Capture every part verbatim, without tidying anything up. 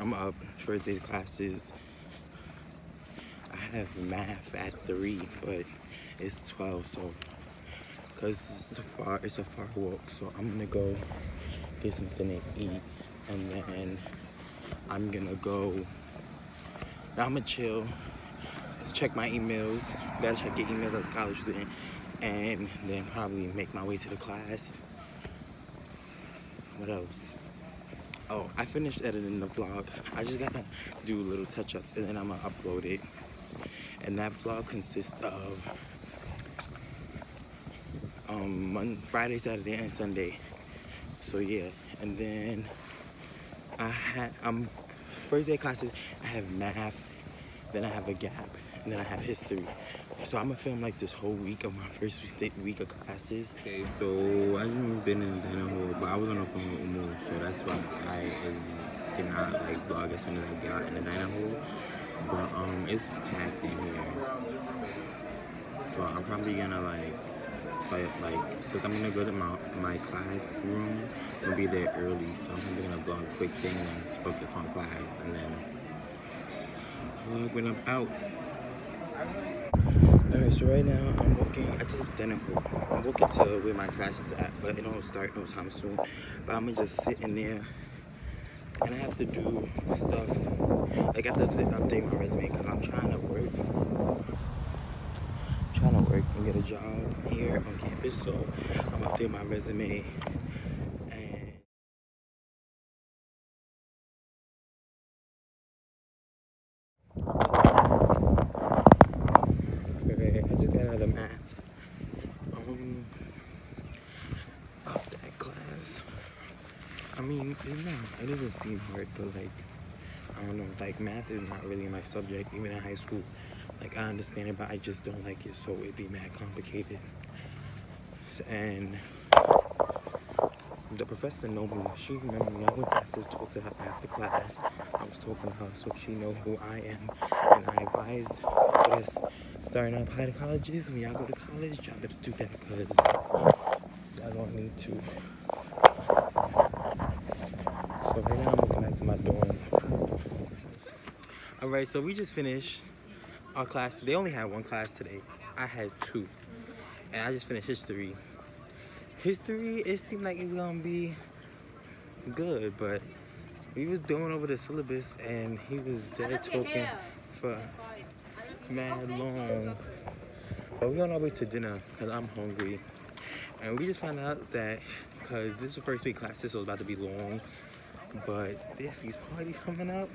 I'm up for the classes. I have math at three, but it's twelve, so because it's a far it's a far walk, so I'm gonna go get something to eat, and then I'm gonna go. I'm gonna chill. Let's check my emails. Gotta check your emails as a college student, and then probably make my way to the class. What else? Oh, I finished editing the vlog. I just gotta do little touch-ups, and then I'm gonna upload it. And that vlog consists of um, Monday, Friday, Saturday, and Sunday. So yeah, and then I had um first day classes. I have math, then I have a gap, and then I have history. So I'm gonna film like this whole week of my first week of classes. Okay, so I haven't been in the hole, but I was on the phone with Umu, so that's why I did not like vlog as soon as I got in the dining hole. But um, it's packed in here, so I'm probably gonna like, like, like, cause I'm gonna go to my my classroom and be there early. So I'm probably gonna vlog quick things and just focus on class, and then vlog when I'm out. Alright, so right now I'm walking, I just left Denver. I'm walking to where my class is at, but it don't start no time soon. But I'm gonna just sit in there, and I have to do stuff. Like I have to update my resume because I'm trying to work. I'm trying to work and get a job here on campus, so I'm gonna update my resume. It doesn't seem hard, but like, I don't know, like math is not really my subject, even in high school. Like I understand it, but I just don't like it, so it'd be mad complicated. And the professor knows me, she remembered me. I went to talk to her after class. I was talking to her, so she knows who I am. And I advise us starting up high to colleges. When y'all go to college, y'all better do that, because I don't need to. So right now I'm going back to my dorm. Alright, so we just finished our class. They only had one class today. I had two. And I just finished history. History, it seemed like it's gonna be good, but we was going over the syllabus and he was there talking for mad long. But we're on our way to dinner because I'm hungry. And we just found out that because this is the first week classes, so it's about to be long. But there's these parties coming up.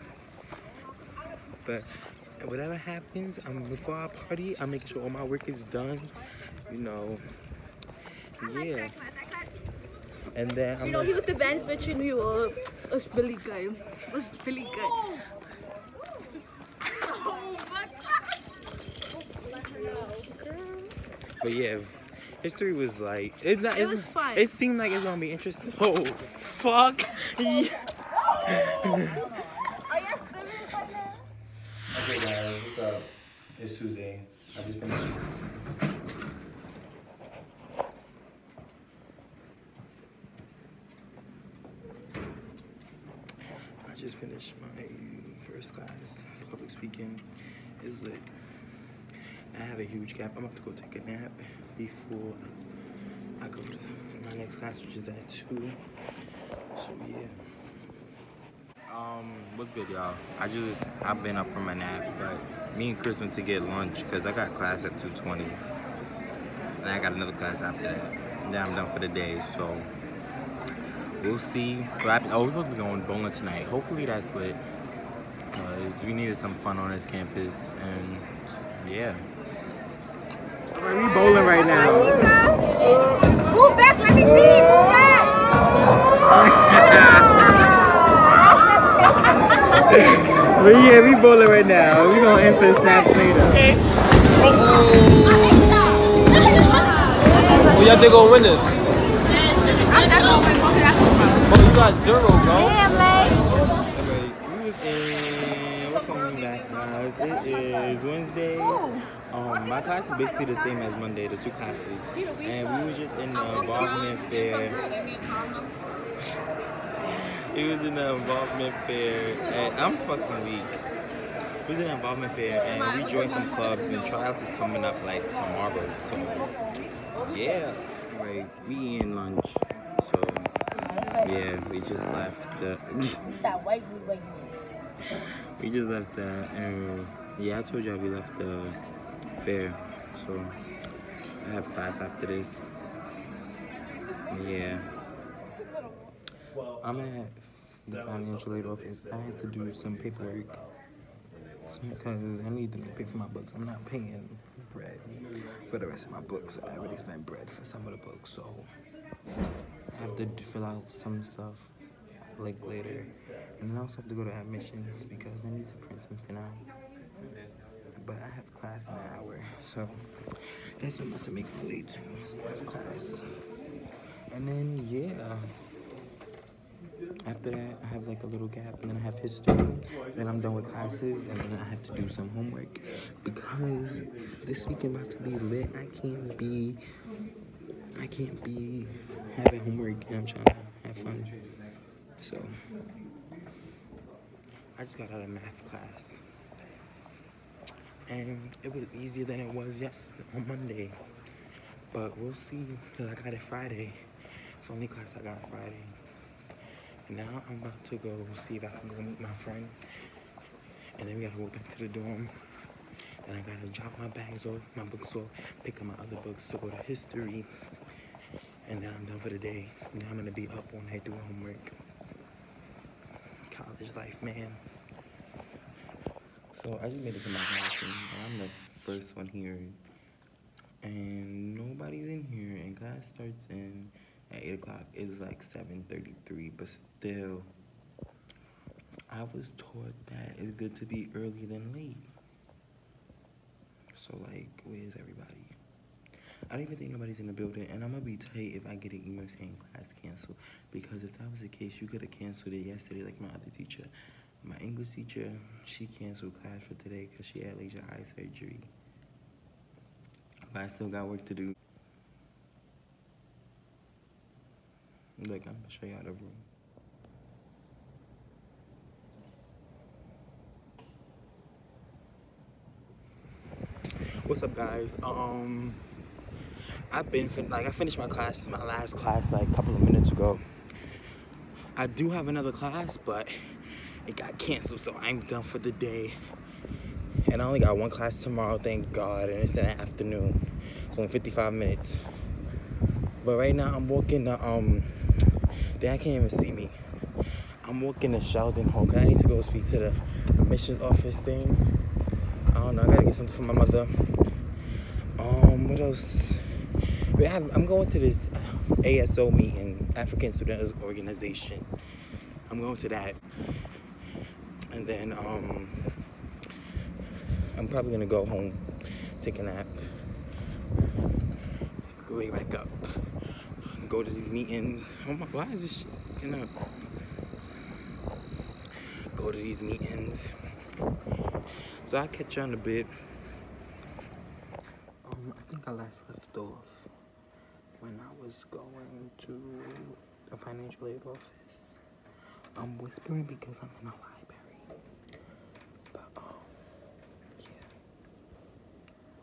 But whatever happens, um, before I party, I'm making sure all my work is done. You know, yeah. And then I'm, you know, he was the best bitch in New York. Was Billy guy. Was Billy guy. But yeah, history was like, it's not. It it's, was fun. It seemed like it's gonna be interesting. Oh, fuck. Yeah. Okay guys, what's up? It's Tuesday. I just finished. I just finished my first class, public speaking. It's lit. I have a huge gap. I'm gonna have to go take a nap before I go to my next class, which is at two. So yeah. Um, what's good, y'all? I just I've been up from a nap, but me and Chris went to get lunch because I got class at two twenty, and I got another class after that. And then I'm done for the day, so we'll see. But I, oh, we're supposed to be going bowling tonight. Hopefully that's lit, cause we needed some fun on this campus, and yeah. Alright, we bowling right now. Move back, let me see. Move back. But yeah, we bowling right now. We gonna answer snaps later. Okay. Oh, y'all think gonna win this? I'm not gonna win. Oh, you got zero, bro. Yeah, man. Okay, we was in. We're coming back now. It is Wednesday. Um, my class is basically the same as Monday, the two classes, and we was just in the involvement fair. It was in the involvement fair, and I'm fucking weak. It was in the involvement fair, and we joined some clubs, and tryouts is coming up like tomorrow. So yeah. Anyway, we in lunch. So yeah, we just left. Uh, we just left that, uh, and yeah, I told y'all we left the uh, fair. So I have class after this. Yeah. I'm at the financial aid office. I had to do some paperwork because I need to pay for my books. I'm not paying bread for the rest of my books. I already spent bread for some of the books, so I have to fill out some stuff like later. And then I also have to go to admissions because I need to print something out. But I have class in an hour, so that's what I'm about to make my way to. So I have class. And then, yeah. After that, I have like a little gap, and then I have history. Then I'm done with classes, and then I have to do some homework because this weekend about to be lit. I can't be, I can't be having homework, and I'm trying to have fun. So I just got out of math class, and it was easier than it was yesterday on Monday. But we'll see, cause I got it Friday. It's the only class I got Friday. Now I'm about to go see if I can go meet my friend, and then we gotta go back to the dorm, and I gotta drop my bags off, my books off, pick up my other books to go to history, and then I'm done for the day. Now I'm gonna be up all night doing homework. College life, man. So I just made it to my house, and I'm the first one here, and nobody's in here, and class starts in at eight o'clock. It's like seven thirty-three, but still, I was taught that it's good to be early than late. So, like, where's everybody? I don't even think nobody's in the building, and I'm gonna be tight if I get an email saying class canceled, because if that was the case, you could have canceled it yesterday, like my other teacher. My English teacher, she canceled class for today because she had laser eye surgery. But I still got work to do. Look, I'm gonna show y'all the room. What's up, guys? Um, I've been fin like I finished my class, my last class, like a couple of minutes ago. I do have another class, but it got canceled, so I'm done for the day. And I only got one class tomorrow, thank God, and it's in the afternoon, so in fifty-five minutes. But right now I'm walking the um. Dad can't even see me. I'm walking to Sheldon Hall. I need to go speak to the admissions office thing. I don't know. I gotta get something for my mother. Um, what else? We have, I'm going to this A S O meeting, African Students Organization. I'm going to that, and then um, I'm probably gonna go home, take a nap, go way back up, go to these meetings. Oh my, why is this shit sticking up? Go to these meetings. So I'll catch you on a bit. Um, I think I last left off when I was going to the financial aid office. I'm whispering because I'm in a library. But um, yeah.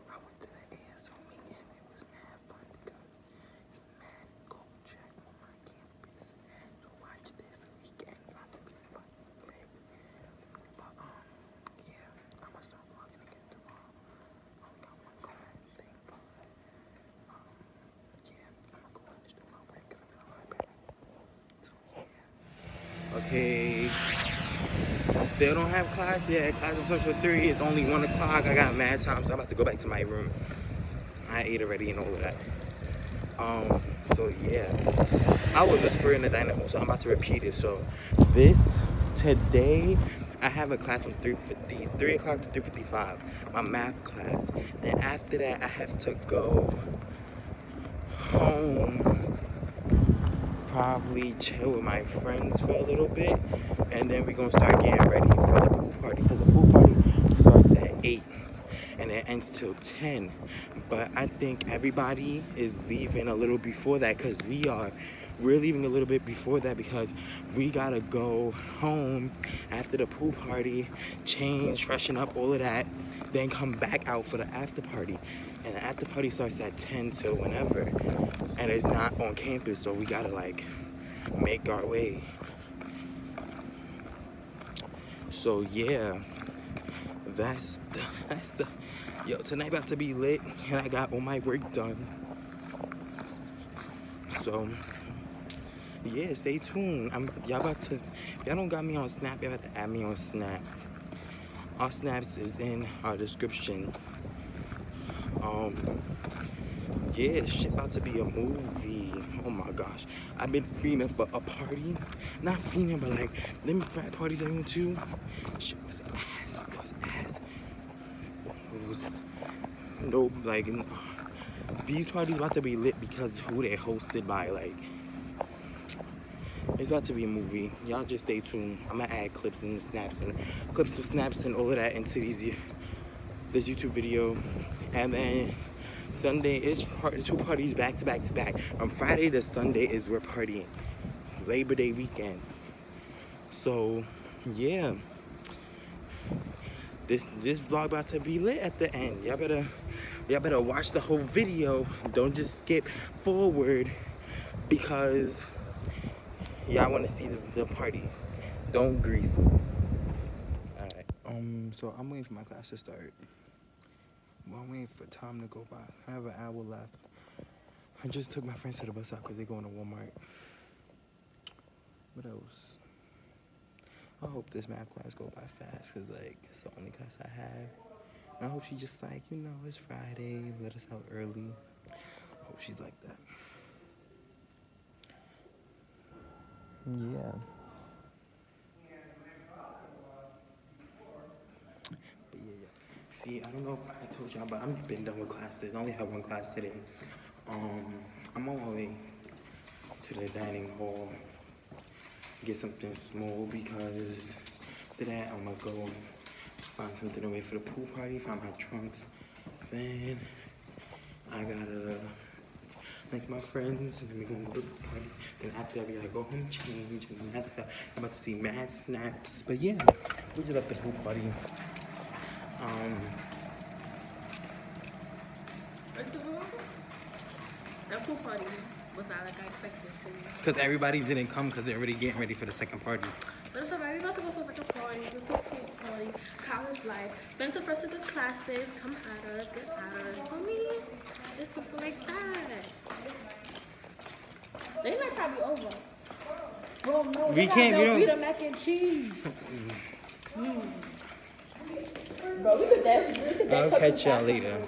I went to the A S O meeting. It was mad fun because it's mad culture on my campus. So watch this weekend. It's about to be fun, baby. But um, yeah. I'm gonna start vlogging again tomorrow. I only got one call, I think. Um, yeah. I'm gonna go finish doing my work because I'm in a library. So yeah. Okay. Still don't have class yet. Class of social theory is only one o'clock. I got mad time, so I'm about to go back to my room. I ate already and all of that. Um, so yeah. I was whispering in the dining hall, so I'm about to repeat it. So this, today, I have a class from three o'clock to three fifty-five, my math class. Then after that, I have to go home. Probably chill with my friends for a little bit, and then we're gonna start getting ready for the pool party, because the pool party starts at eight and it ends till ten. But I think everybody is leaving a little before that, because we are We're leaving a little bit before that because we gotta go home after the pool party, change, freshen up, all of that, then come back out for the after party. And the after party starts at ten till whenever, and it's not on campus, so we gotta like make our way. So yeah, that's the, that's the, yo, tonight about to be lit, and I got all my work done. So yeah, stay tuned. I'm y'all about to, y'all don't got me on Snap, y'all have to add me on Snap. Our Snaps is in our description. Um, yeah, shit about to be a movie. Oh my gosh, I've been fiending for a party. Not fiending, but like them frat parties I went to. Shit was ass. It was ass. It was no, like these parties about to be lit because who they hosted by. Like it's about to be a movie. Y'all just stay tuned. I'm gonna add clips and snaps and clips of snaps and all of that into these this YouTube video. And then Sunday is part, two parties back to back to back. From Friday to Sunday is we're partying. Labor Day weekend. So yeah, this this vlog about to be lit at the end. Y'all better y'all better watch the whole video. Don't just skip forward because y'all want to see the, the party. Don't grease me. All right. Um. So I'm waiting for my class to start. Well, I'm waiting for time to go by. I have an hour left. I just took my friends to the bus stop because they're going to Walmart. What else? I hope this math class go by fast because, like, it's the only class I have. And I hope she just, like, you know, it's Friday. Let us out early. I hope she's like that. Yeah. See, I don't know if I told y'all, but I've been done with classes. I only have one class today. Um, I'm on my way to the dining hall, get something small because after that I'm gonna go find something away for the pool party, find my trunks. Then I gotta make my friends, and then we gonna go to the pool party. Then after that we gotta go home, change, and all that stuff. I'm about to see mad snaps, but yeah, we just left the pool party. Um, First of all, that pool party was not like I expected it to be. Because everybody didn't come because they're already getting ready for the second party. That's all right. We're about to go to a second party. It's a pool party. College life. Been the first of the classes. Come at us. Get at us. For me, it's something like that. They might probably over. Bro, no. We can't. We don't. We the mac and cheese. mm. Bro, we could definitely, we could I'll catch y'all later.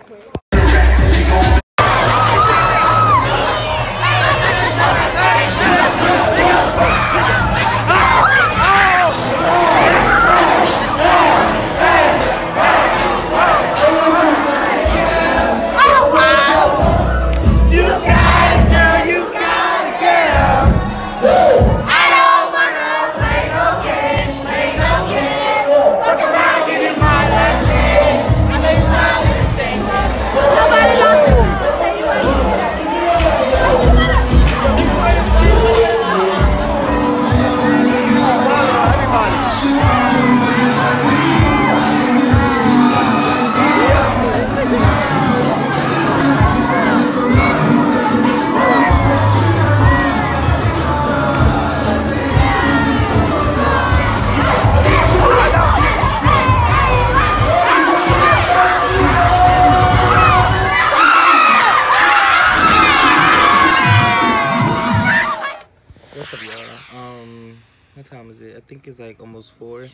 I think it's like almost four.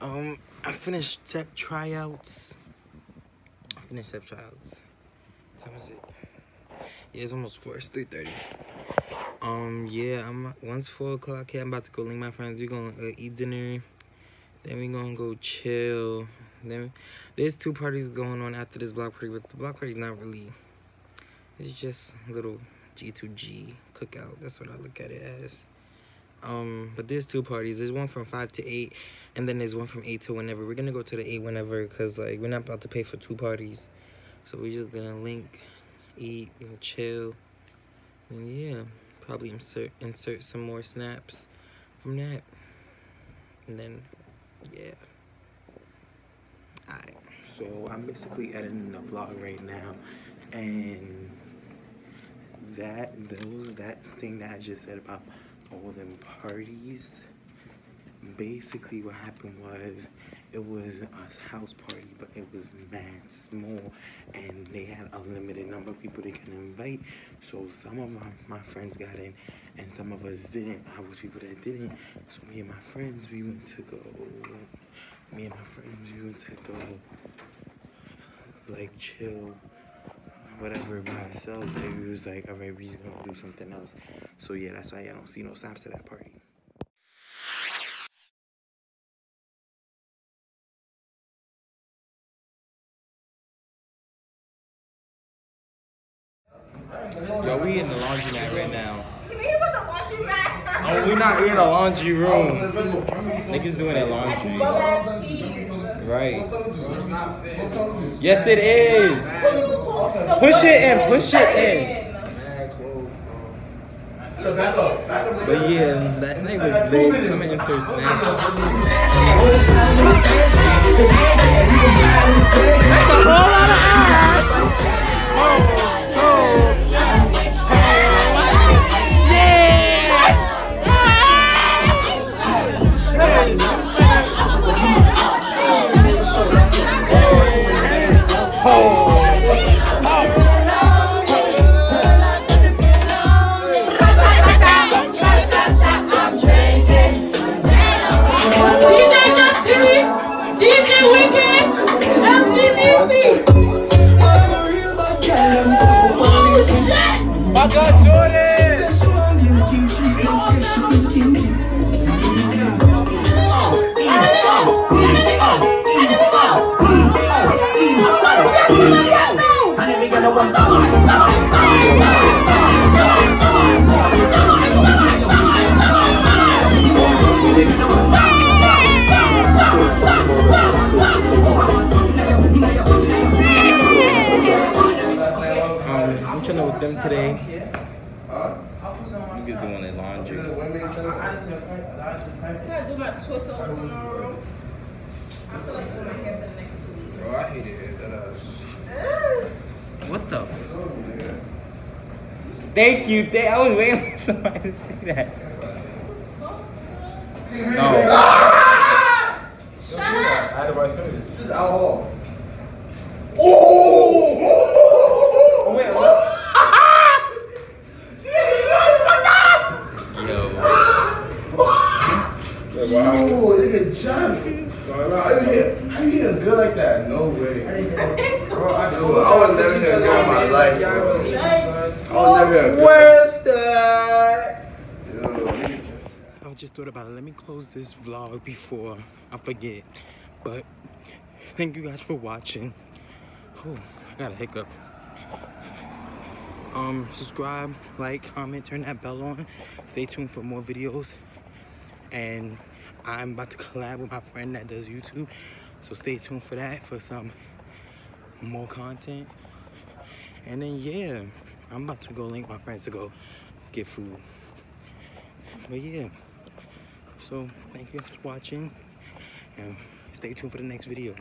Um, I finished step tryouts. I finished step tryouts. What time is it? Yeah, it's almost four. It's three thirty. Um, yeah, I'm once four o'clock here. I'm about to go link my friends. We're gonna uh, eat dinner. Then we're gonna go chill. Then there's two parties going on after this block party, but the block party's not really. It's just a little G two G cookout. That's what I look at it as. Um, but there's two parties. There's one from five to eight, and then there's one from eight to whenever. We're gonna go to the eight whenever, because like we're not about to pay for two parties, so we're just gonna link, eat, and chill. And yeah, probably insert, insert some more snaps from that. And then, yeah. Alright. So I'm basically editing a vlog right now, and that those that thing that I just said about all them parties, basically what happened was it was a house party, but it was mad small, and they had a limited number of people they could invite. So some of my, my friends got in, and some of us didn't. I was people that didn't. So me and my friends, we went to go. Me and my friends, we went to go, like, chill, whatever, by ourselves. And we was like, all right, we just gonna do something else. So yeah, that's why I don't see no stops to that party. Yo, we in the laundromat right now. Niggas at the laundry mat. Oh, we not in the laundry room. Niggas doing their laundry. Right. Yes, it is. Push it in. Push it in. But yeah, last night was big. I'm gonna insert snacks. What the f? Thank you. Th I was waiting for somebody to say that. No. Ah! Shut up. This is our hall. Oh! Oh, wait, what? Yo. Yo, they get jumped. How you get a good like that? No way. Bro, I, no, I would never get a good in my life, bro. I would never get a good. I just thought about it. Let me close this vlog before I forget. But thank you guys for watching. Oh, I got a hiccup. Um, subscribe, like, comment, turn that bell on. Stay tuned for more videos. And I'm about to collab with my friend that does YouTube, so stay tuned for that, for some more content. And then yeah, I'm about to go link my friends to go get food. But yeah, so thank you for watching, and stay tuned for the next video.